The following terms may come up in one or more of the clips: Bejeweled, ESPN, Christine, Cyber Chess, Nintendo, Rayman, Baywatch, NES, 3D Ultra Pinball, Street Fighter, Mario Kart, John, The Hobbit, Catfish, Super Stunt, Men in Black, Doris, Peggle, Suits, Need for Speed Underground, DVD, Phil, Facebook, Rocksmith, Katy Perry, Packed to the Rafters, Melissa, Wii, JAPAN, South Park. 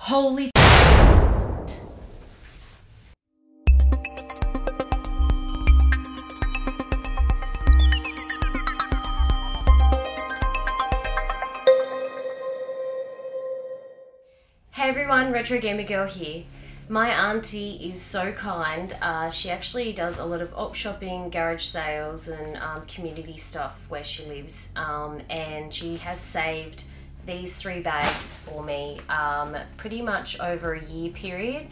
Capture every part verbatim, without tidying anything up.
Holy f***. Hey everyone, Retro Gamer Girl here. My auntie is so kind. Uh, she actually does a lot of op shopping, garage sales and um, community stuff where she lives, um, and she has saved these three bags for me um, pretty much over a year period,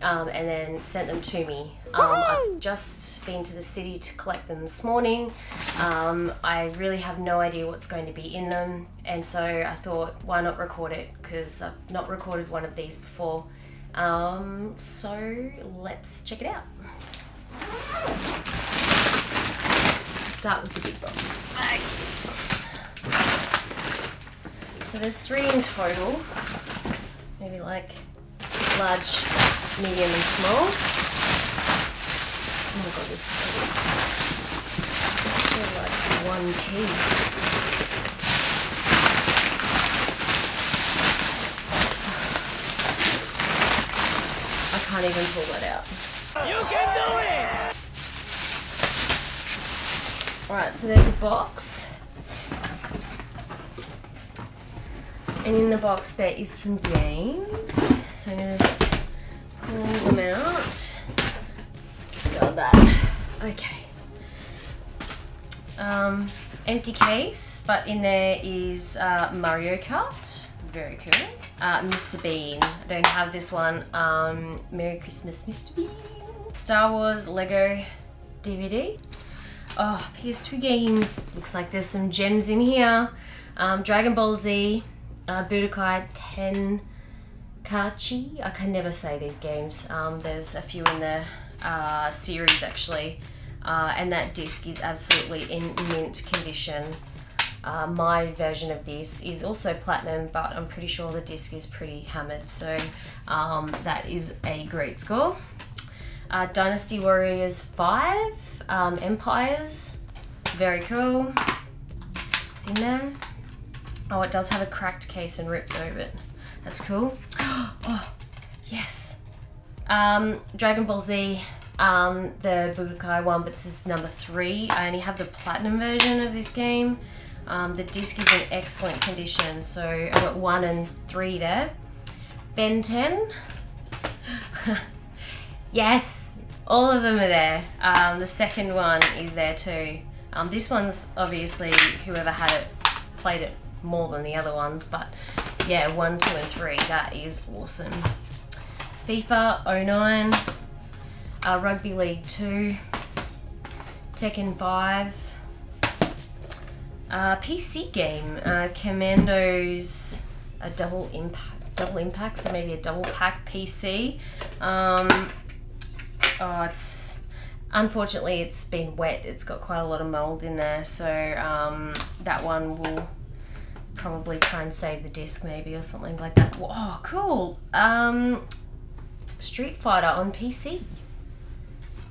um, and then sent them to me. Um, I've just been to the city to collect them this morning. Um, I really have no idea what's going to be in them, and so I thought, why not record it, because I've not recorded one of these before. Um, so let's check it out. We'll start with the big box bag. So there's three in total, maybe like large, medium and small. Oh my god, this is so big. They're like one piece. I can't even pull that out. You can do it! Alright, so there's a box. And in the box there is some games. So I'm going to just pull them out. Discard that. Okay. Um, empty case, but in there is uh, Mario Kart. Very cool. Uh, Mister Bean. I don't have this one. Um, Merry Christmas, Mister Bean. Star Wars Lego D V D. Oh, P S two games. Looks like there's some gems in here. Um, Dragon Ball Z, uh, Budokai Tenkaichi. I can never say these games. Um, there's a few in the uh, series actually. Uh, and that disc is absolutely in mint condition. Uh, my version of this is also platinum, but I'm pretty sure the disc is pretty hammered, so um, that is a great score. Uh, Dynasty Warriors five, um, Empires, very cool. It's in there. Oh, it does have a cracked case and ripped over it. That's cool. Oh, yes. Um, Dragon Ball Z, um, the Budokai one, but this is number three. I only have the platinum version of this game. Um, the disc is in excellent condition, so I've got one and three there. Ben ten. Yes, all of them are there. Um, the second one is there too. Um, this one's obviously whoever had it played it more than the other ones, but yeah, one, two and three, that is awesome. FIFA oh nine, uh, Rugby League two, Tekken five, Uh, P C game, uh, Commando's a double impact, double impact, so maybe a double pack P C. Um, oh, it's unfortunately it's been wet. It's got quite a lot of mold in there, so um, that one will probably try and save the disc, maybe, or something like that. Oh, cool! Um, Street Fighter on P C.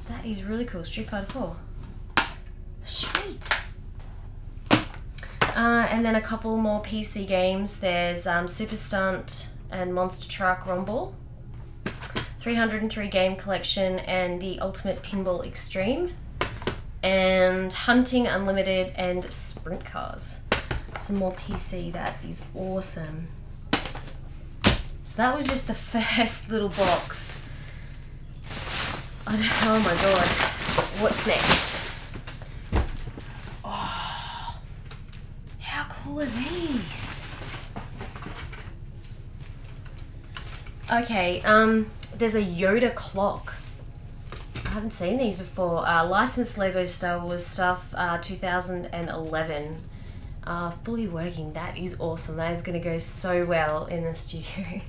That is really cool. Street Fighter four. Sweet. Uh, and then a couple more P C games. There's um, Super Stunt and Monster Truck Rumble, three hundred and three Game Collection and the Ultimate Pinball Extreme, and Hunting Unlimited and Sprint Cars. Some more P C, that is awesome. So that was just the first little box. I don't know, oh my god, what's next? All of these. Okay, um, there's a Yoda clock. I haven't seen these before. Uh, licensed Lego Star Wars stuff, uh, two thousand eleven. Uh, fully working, that is awesome. That is gonna go so well in the studio.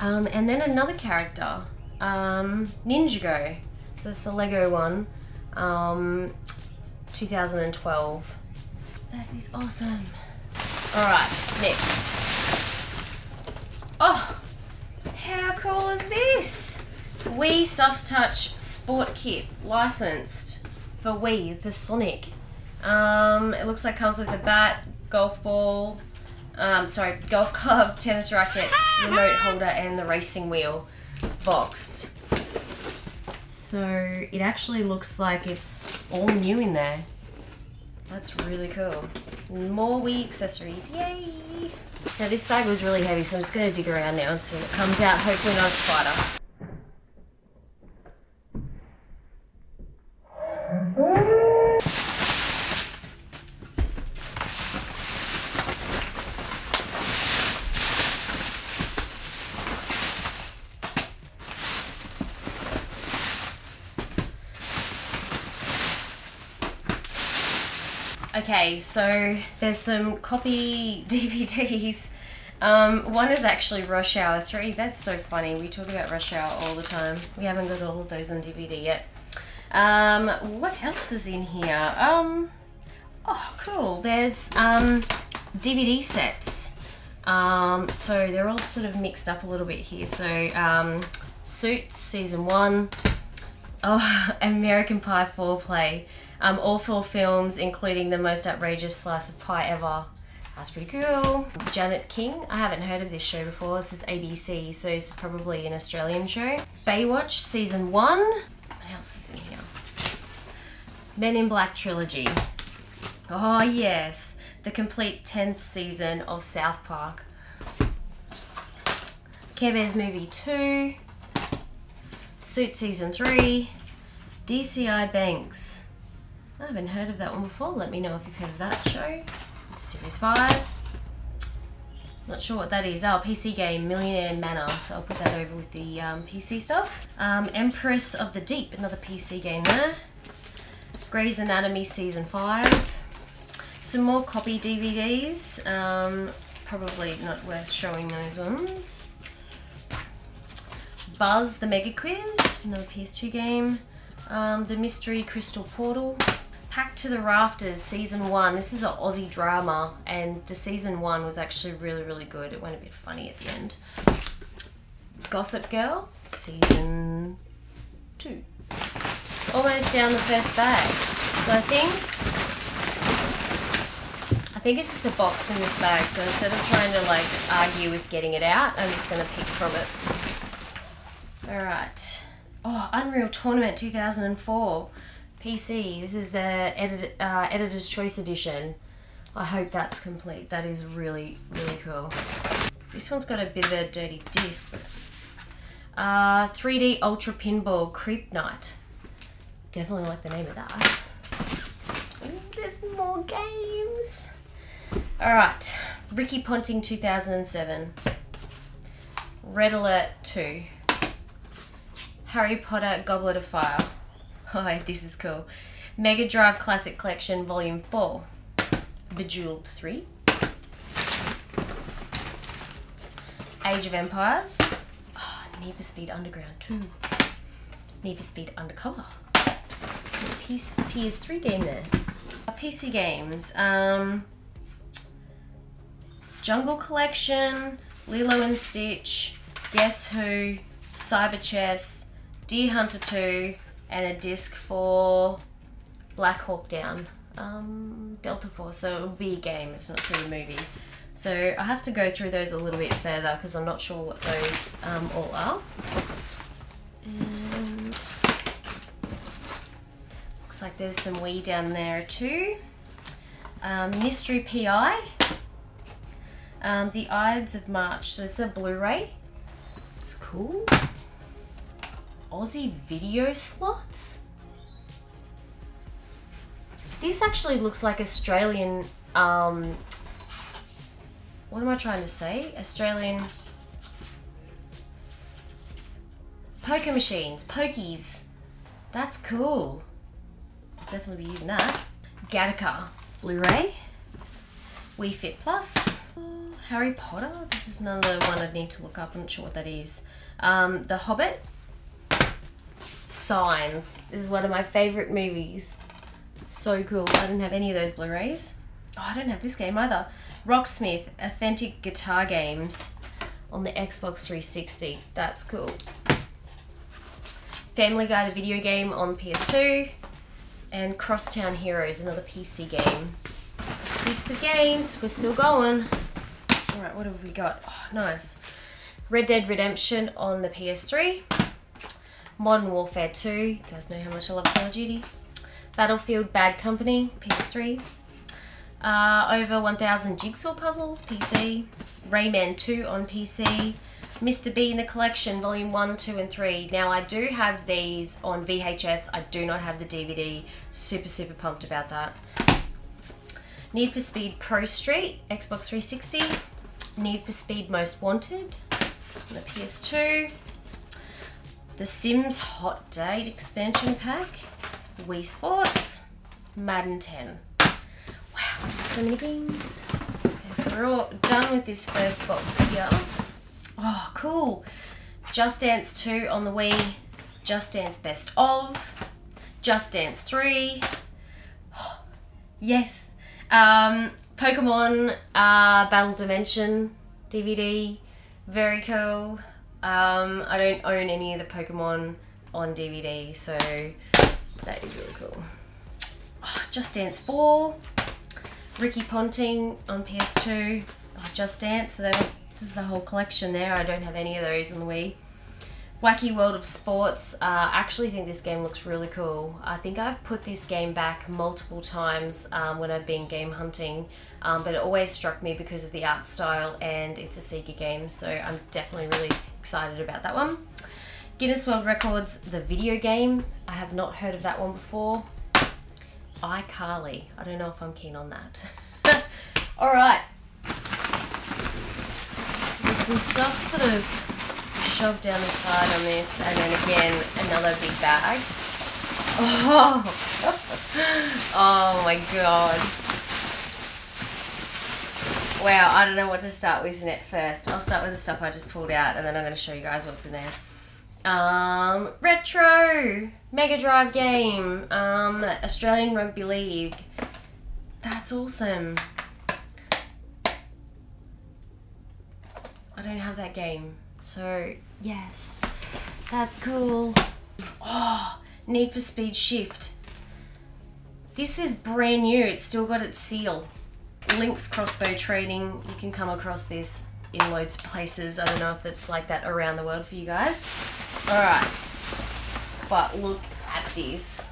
um, and then another character, um, Ninjago. So that's the Lego one, um, two thousand twelve. That is awesome. Alright, next. Oh, how cool is this? Wii Soft Touch Sport Kit, licensed for Wii, the Sonic. Um, it looks like it comes with a bat, golf ball, um, sorry, golf club, tennis racket, remote holder, and the racing wheel boxed. So it actually looks like it's all new in there. That's really cool. More Wii accessories, yay! Now this bag was really heavy, so I'm just gonna dig around now and see what comes out. Hopefully not a spider. Okay, so there's some copy D V Ds. Um, one is actually Rush Hour three. That's so funny. We talk about Rush Hour all the time. We haven't got all of those on D V D yet. Um, what else is in here? Um, oh, cool. There's um, D V D sets. Um, so they're all sort of mixed up a little bit here. So um, Suits Season one. Oh, American Pie foreplay. Um, all four films, including the most outrageous slice of pie ever. That's pretty cool. Janet King. I haven't heard of this show before. This is A B C, so it's probably an Australian show. Baywatch Season one. What else is in here? Men in Black Trilogy. Oh yes. The complete tenth season of South Park. Care Bears Movie two. Suits Season three. D C I Banks. I haven't heard of that one before. Let me know if you've heard of that show. Series five. Not sure what that is. Oh, P C game, Millionaire Manor. So I'll put that over with the um, P C stuff. Um, Empress of the Deep, another P C game there. Grey's Anatomy Season five. Some more copy D V Ds. Um, probably not worth showing those ones. Buzz, the Mega Quiz, another P S two game. Um, the Mystery Crystal Portal. Packed to the Rafters Season one. This is an Aussie drama, and the Season one was actually really, really good. It went a bit funny at the end. Gossip Girl Season two. Almost down the first bag. So I think, I think it's just a box in this bag, so instead of trying to like argue with getting it out, I'm just going to pick from it. Alright. Oh, Unreal Tournament two thousand four. P C. This is the edit, uh, Editor's Choice Edition. I hope that's complete. That is really, really cool. This one's got a bit of a dirty disc. Uh, three D Ultra Pinball Creep Night. Definitely like the name of that. There's more games. Alright. Ricky Ponting two thousand seven. Red Alert two. Harry Potter Goblet of Fire. Oh, this is cool. Mega Drive Classic Collection Volume four. Bejeweled three. Age of Empires. Oh, Need for Speed Underground two. Need for Speed Undercover. P S three game there. P C games. Um, Jungle Collection. Lilo and Stitch. Guess Who. Cyber Chess. Deer Hunter two. And a disc for Black Hawk Down, um, Delta Force, so it'll be a game, it's not really a movie. So I have to go through those a little bit further because I'm not sure what those um, all are. And looks like there's some Wii down there too. Um, Mystery P I, um, The Ides of March, so it's a Blu-ray, it's cool. Aussie video slots? This actually looks like Australian, um, what am I trying to say? Australian poker machines, pokies. That's cool. I'll definitely be using that. Gattaca, Blu-ray, Wii Fit Plus, uh, Harry Potter. This is another one I'd need to look up. I'm not sure what that is. Um, The Hobbit. Signs is one of my favorite movies. So cool. I didn't have any of those Blu-rays. Oh, I don't have this game either. Rocksmith, authentic guitar games on the Xbox three sixty. That's cool. Family Guy, the video game on P S two. And Crosstown Heroes, another P C game. Heaps of games. We're still going. right, what have we got? Oh, nice. Red Dead Redemption on the P S three. Modern Warfare two. You guys know how much I love Call of Duty. Battlefield Bad Company, P S three. Uh, over one thousand Jigsaw Puzzles, P C. Rayman two on P C. Mister Bean the Collection, Volume one, two and three. Now I do have these on V H S, I do not have the D V D. Super, super pumped about that. Need for Speed Pro Street, Xbox three sixty. Need for Speed Most Wanted, on the P S two. The Sims Hot Date Expansion Pack. Wii Sports. Madden ten. Wow, so many games. Okay, so we're all done with this first box here. Oh, cool. Just Dance two on the Wii. Just Dance Best Of. Just Dance three. Oh, yes. Um, Pokemon uh, Battle Dimension D V D. Very cool. Um, I don't own any of the Pokemon on D V D, so that is really cool. Oh, Just Dance four. Ricky Ponting on P S two. Oh, Just Dance, so that was... this is the whole collection there. I don't have any of those on the Wii. Wacky World of Sports. Uh, I actually think this game looks really cool. I think I've put this game back multiple times um, when I've been game hunting, um, but it always struck me because of the art style, and it's a Sega game, so I'm definitely really excited about that one. Guinness World Records, the video game. I have not heard of that one before. iCarly. I don't know if I'm keen on that. All right. Some stuff sort of shoved down the side on this, and then again another big bag. Oh, oh my god! Wow, I don't know what to start with net first. I'll start with the stuff I just pulled out, and then I'm going to show you guys what's in there. Um, retro Mega Drive game, um, Australian Rugby League. That's awesome. I don't have that game, so yes, that's cool. Oh, Need for Speed Shift. This is brand new, it's still got its seal. Link's Crossbow Trading, you can come across this in loads of places. I don't know if it's like that around the world for you guys. Alright, but look at this.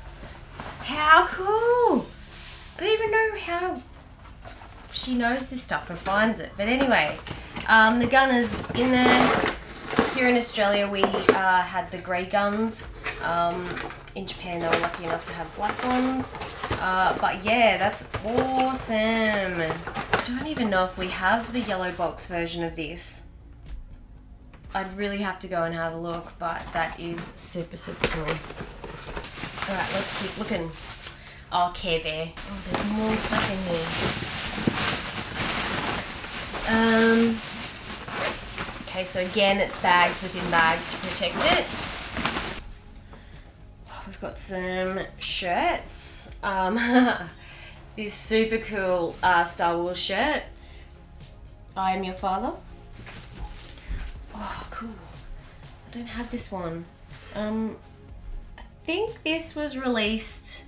How cool! I don't even know how she knows this stuff and finds it, but anyway. Um, the gun is in there. Here in Australia we uh, had the grey guns. Um, in Japan they were lucky enough to have black ones. Uh, but yeah, that's awesome. I don't even know if we have the yellow box version of this. I'd really have to go and have a look, but that is super, super cool. Alright, let's keep looking. Oh, Care Bear. Oh, there's more stuff in here. Um... Okay, so again, it's bags within bags to protect it. We've got some shirts. Um, this super cool uh, Star Wars shirt. I am your father. Oh, cool. I don't have this one. Um, I think this was released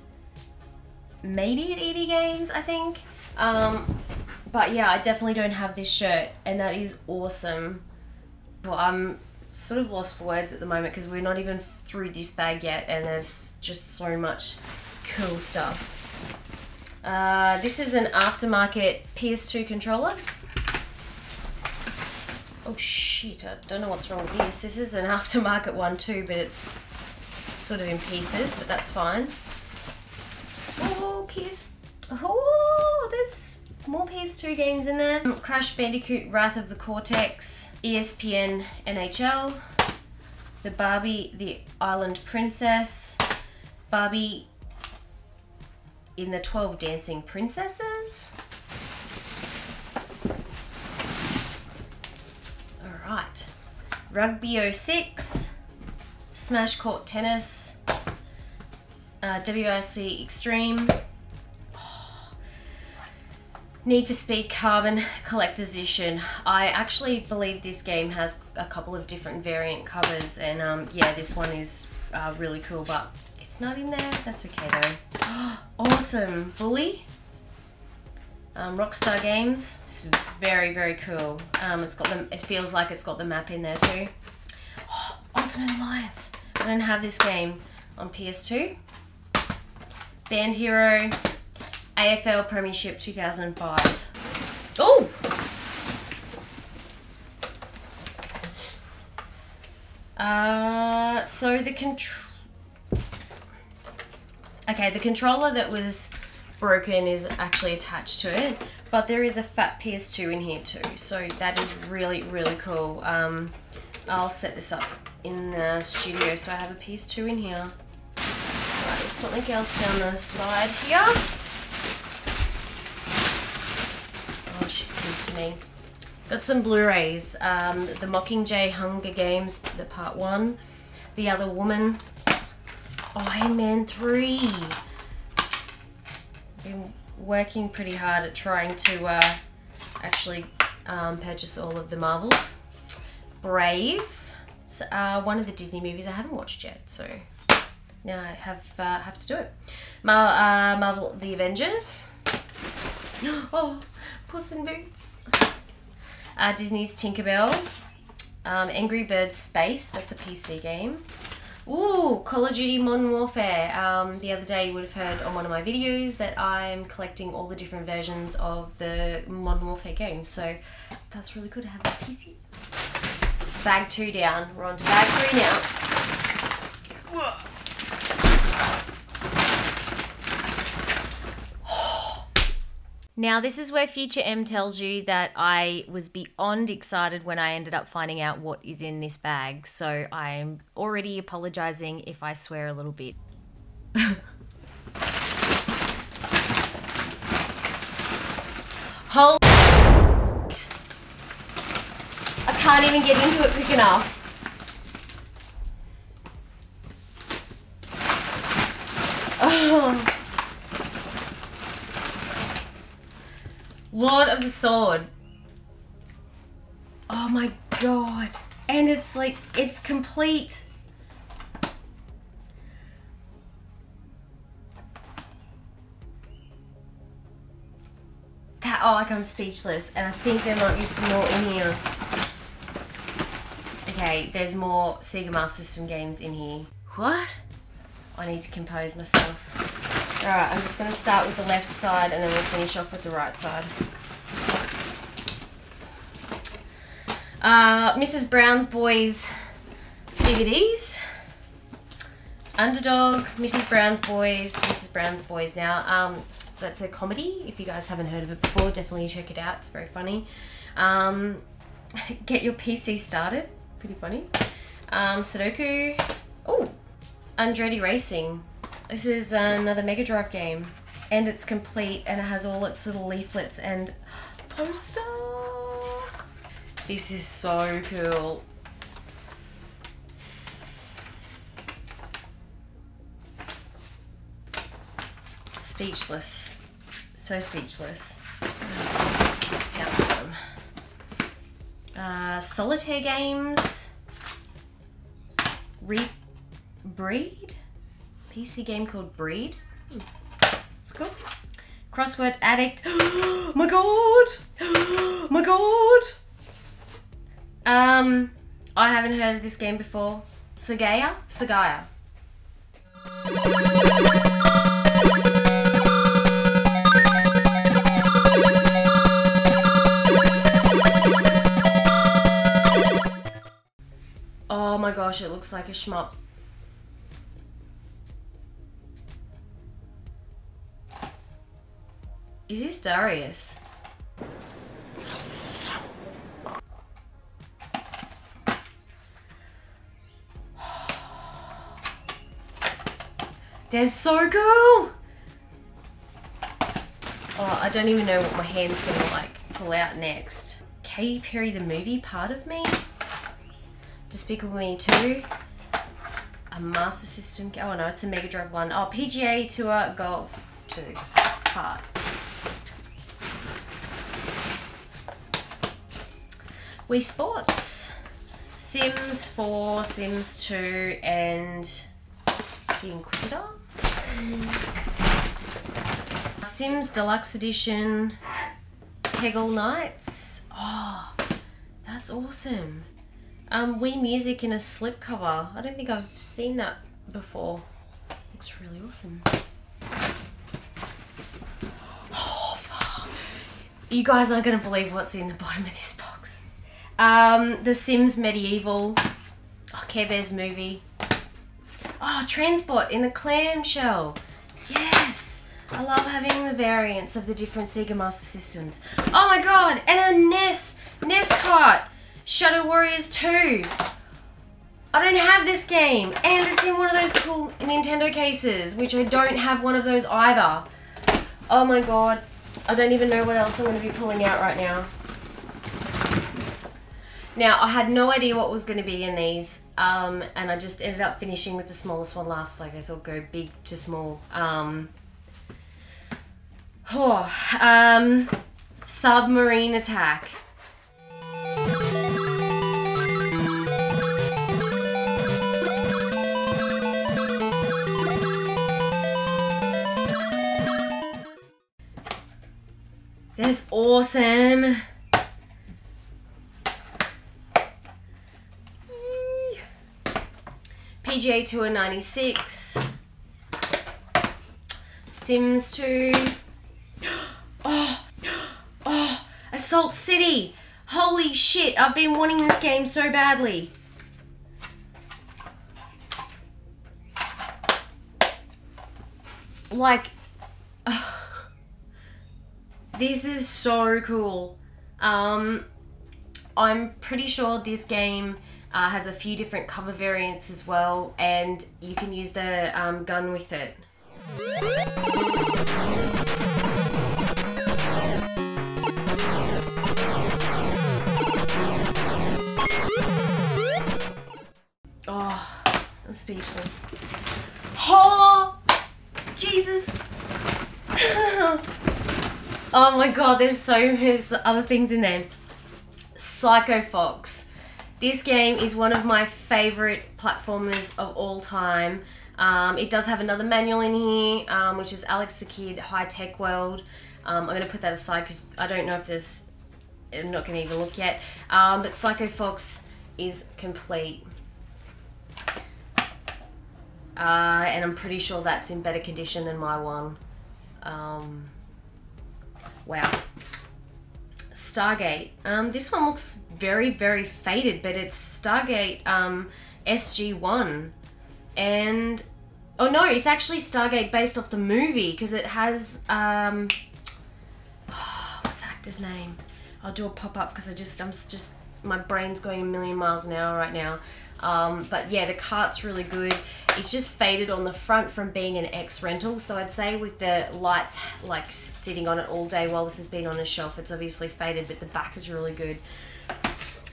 maybe at E D Games, I think. Um, but yeah, I definitely don't have this shirt, and that is awesome. Well, I'm sort of lost for words at the moment because we're not even through this bag yet, and there's just so much cool stuff. Uh, this is an aftermarket P S two controller. Oh shit, I don't know what's wrong with this. This is an aftermarket one too, but it's sort of in pieces, but that's fine. Oh, P S... Oh, there's... more P S two games in there. Um, Crash Bandicoot Wrath of the Cortex, E S P N N H L, the Barbie the Island Princess, Barbie in the twelve Dancing Princesses. Alright. Rugby oh six, Smash Court Tennis, uh, W R C Extreme, Need for Speed Carbon Collector's Edition. I actually believe this game has a couple of different variant covers, and um, yeah, this one is uh, really cool, but it's not in there. That's okay though. Awesome. Bully. Um, Rockstar Games. It's very, very cool. Um, it's got the, it feels like it's got the map in there too. Oh, Ultimate Alliance. I don't have this game on P S two. Band Hero. A F L Premiership two thousand five. Oh! Uh, so the control... Okay, the controller that was broken is actually attached to it, but there is a fat P S two in here too, so that is really, really cool. Um, I'll set this up in the studio, so I have a P S two in here. Right, there's something else down the side here. Oh, she's good to me. Got some Blu-rays, um, the Mockingjay Hunger Games, the part one, The Other Woman, Iron Man three. Been working pretty hard at trying to uh, actually um, purchase all of the Marvels. Brave, it's, uh, one of the Disney movies I haven't watched yet, so now I have uh, have to do it. Mar uh, Marvel, The Avengers. Oh, Puss in Boots. Uh, Disney's Tinkerbell. Um, Angry Birds Space, that's a P C game. Ooh, Call of Duty Modern Warfare. Um, the other day you would have heard on one of my videos that I'm collecting all the different versions of the Modern Warfare game. So that's really good to have a P C. Bag two down. We're on to bag three now. Whoa. Now this is where Future M tells you that I was beyond excited when I ended up finding out what is in this bag. So I'm already apologizing if I swear a little bit. Holy shit. I can't even get into it quick enough. Oh. Lord of the Sword. Oh my god. And it's like, it's complete. That, oh, like I'm speechless. And I think there might be some more in here. Okay, there's more Sega Master System games in here. What? I need to compose myself. Alright, I'm just going to start with the left side and then we'll finish off with the right side. Uh, Missus Brown's Boys D V Ds. Underdog, Missus Brown's Boys, Missus Brown's Boys now. Um, that's a comedy. If you guys haven't heard of it before, definitely check it out. It's very funny. Um, get your P C started. Pretty funny. Um, Sudoku. Oh, Andretti Racing. This is another Mega Drive game, and it's complete, and it has all its little leaflets and poster. This is so cool. Speechless. So speechless. Down bottom. Uh, solitaire games. Re breed? P C game called Breed. It's cool. Crossword Addict. Oh my god! Oh my god! Um, I haven't heard of this game before. Sagaya? Sagaya. Oh my gosh, it looks like a shmup. Is this Darius? They're so cool! Oh, I don't even know what my hand's gonna like pull out next. Katy Perry the movie, Part of Me. Despicable Me two. A Master System, oh no, it's a Mega Drive one. Oh, P G A Tour Golf two, part. Wii Sports, Sims four, Sims two, and The Inquisitor. Sims Deluxe Edition Peggle Nights. Oh, that's awesome. Um, Wii Music in a slipcover. I don't think I've seen that before. Looks really awesome. Oh, fuck. You guys aren't going to believe what's in the bottom of this box. Um, The Sims Medieval. Oh, Care Bears movie. Oh, Transport in the clamshell. Yes! I love having the variants of the different Sega Master Systems. Oh my god! And a N E S! N E S cart! Shadow Warriors two! I don't have this game! And it's in one of those cool Nintendo cases, which I don't have one of those either. Oh my god. I don't even know what else I'm going to be pulling out right now. Now, I had no idea what was going to be in these, um, and I just ended up finishing with the smallest one last. Like, I thought, go big to small. Um, oh, um, submarine attack. That's awesome. P G A Tour ninety-six, Sims two, oh, oh, Assault City, holy shit, I've been wanting this game so badly. Like, oh, this is so cool. Um, I'm pretty sure this game Uh, has a few different cover variants as well, and you can use the um, gun with it. Oh, I'm speechless. Oh, Jesus. Oh my god, there's so there's other things in there. Psycho Fox. This game is one of my favourite platformers of all time. Um, it does have another manual in here, um, which is Alex the Kid, High Tech World. Um, I'm going to put that aside because I don't know if there's... I'm not going to even look yet. Um, but Psycho Fox is complete. Uh, and I'm pretty sure that's in better condition than my one. Um, wow. Stargate. Um, this one looks very, very faded, but it's Stargate um, S G one. And, oh no, it's actually Stargate based off the movie, because it has, um, oh, what's the actor's name? I'll do a pop-up, because I just, I'm just, my brain's going a million miles an hour right now. Um, but yeah, the cart's really good. It's just faded on the front from being an ex-rental, so I'd say with the lights like sitting on it all day while this has been on a shelf, it's obviously faded, but the back is really good.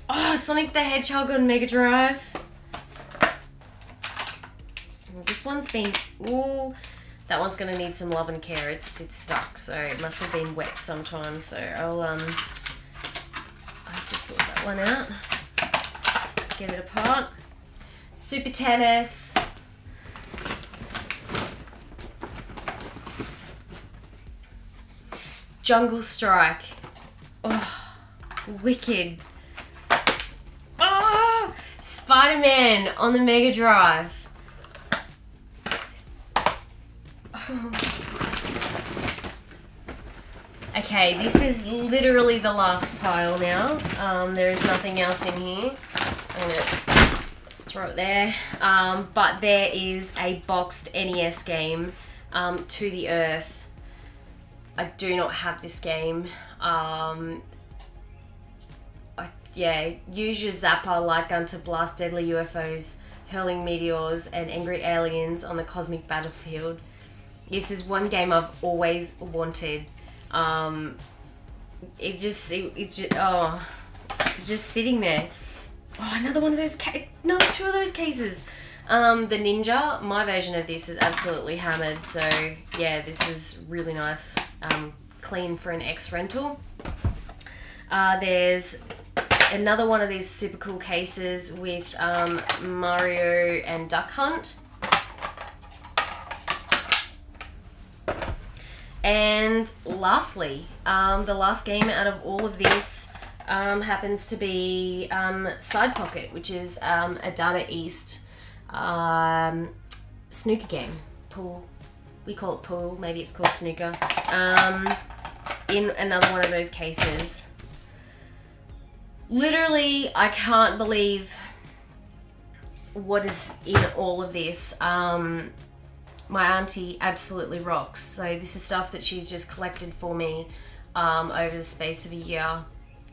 Oh, Sonic the Hedgehog on Mega Drive. Well, this one's been, ooh, that one's gonna need some love and care. It's it's stuck, so it must have been wet sometime. So I'll um, I have to sort that one out. Get it apart. Super Tennis. Jungle Strike. Oh, wicked. Oh, Spider-Man on the Mega Drive. Oh. Okay, this is literally the last pile now. Um, there is nothing else in here. I'm gonna just throw it there. Um, but there is a boxed N E S game, um, To the Earth. I do not have this game. Um, I, yeah, use your Zapper light gun to blast deadly U F Os, hurling meteors, and angry aliens on the cosmic battlefield. This is one game I've always wanted. Um, it just, it, it just, oh, it's just sitting there. Oh, another one of those, ca another two of those cases. Um, the Ninja, my version of this is absolutely hammered, so yeah, this is really nice, um, clean for an ex-rental. Uh, there's another one of these super cool cases with um, Mario and Duck Hunt. And lastly, um, the last game out of all of this um, happens to be um, Side Pocket, which is um, a Data East um, snooker game. Pool. We call it pool. Maybe it's called snooker. Um, in another one of those cases. Literally, I can't believe what is in all of this. Um, my auntie absolutely rocks. So this is stuff that she's just collected for me um, over the space of a year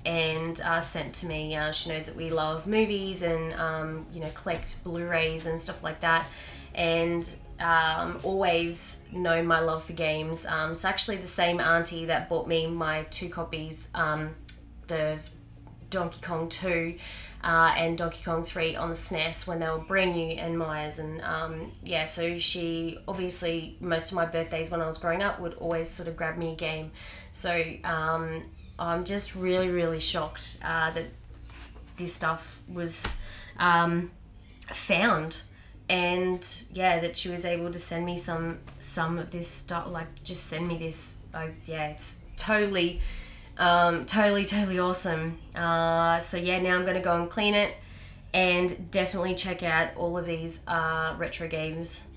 and uh, sent to me. Uh, she knows that we love movies and um, you know, collect Blu-rays and stuff like that, and um, always know my love for games. Um, it's actually the same auntie that bought me my two copies, um, the Donkey Kong two uh, and Donkey Kong three on the S N E S when they were brand new, and Myers, and um, yeah, so she obviously, most of my birthdays when I was growing up, would always sort of grab me a game. So um, I'm just really, really shocked uh, that this stuff was um, found, and yeah, that she was able to send me some some of this stuff, like just send me this. Oh yeah, it's totally Um, totally, totally awesome. Uh, so yeah, now I'm gonna go and clean it, and definitely check out all of these uh, retro games.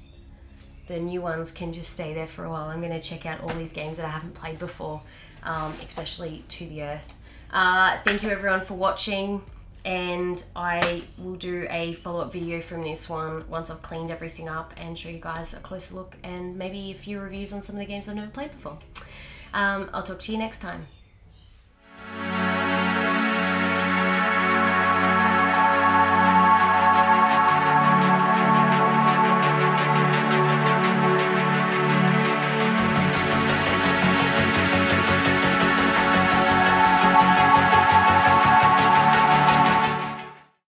The new ones can just stay there for a while. I'm gonna check out all these games that I haven't played before, um, especially To the Earth. Uh, thank you everyone for watching, and I will do a follow-up video from this one once I've cleaned everything up and show you guys a closer look, and maybe a few reviews on some of the games I've never played before. Um, I'll talk to you next time.